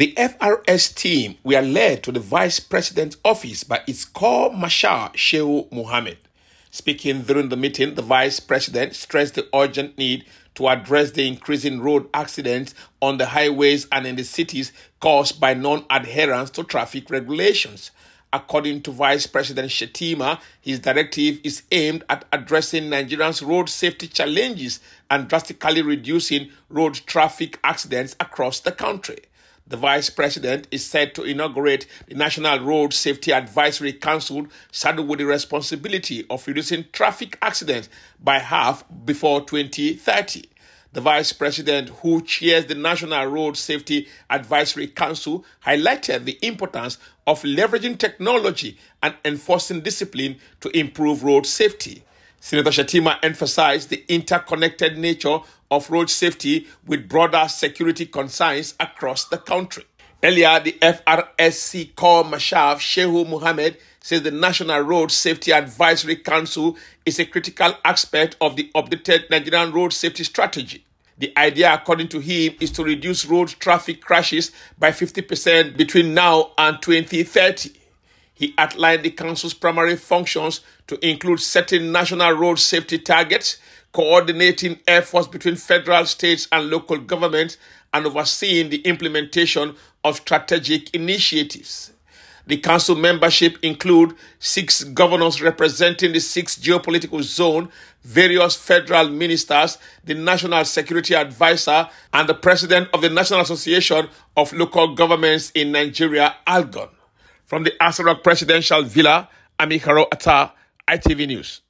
The FRS team were led to the Vice President's office by its core Mashar Shehu Mohammed. Speaking during the meeting, the Vice President stressed the urgent need to address the increasing road accidents on the highways and in the cities caused by non-adherence to traffic regulations. According to Vice President Shettima, his directive is aimed at addressing Nigeria's road safety challenges and drastically reducing road traffic accidents across the country. The Vice President is set to inaugurate the National Road Safety Advisory Council, saddled with the responsibility of reducing traffic accidents by half before 2030. The Vice President, who chairs the National Road Safety Advisory Council, highlighted the importance of leveraging technology and enforcing discipline to improve road safety. Senator Shettima emphasized the interconnected nature of road safety with broader security concerns across the country. Earlier, the FRSC core Mashar Shehu Mohammed says the National Road Safety Advisory Council is a critical aspect of the updated Nigerian road safety strategy. The idea, according to him, is to reduce road traffic crashes by 50% between now and 2030. He outlined the Council's primary functions to include setting national road safety targets, coordinating efforts between federal, states, and local governments, and overseeing the implementation of strategic initiatives. The Council membership includes 6 governors representing the 6 geopolitical zones, various federal ministers, the National Security Advisor, and the President of the National Association of Local Governments in Nigeria, Algon. From the Aso Rock Presidential Villa, I'm Ikharo Attah, ITV News.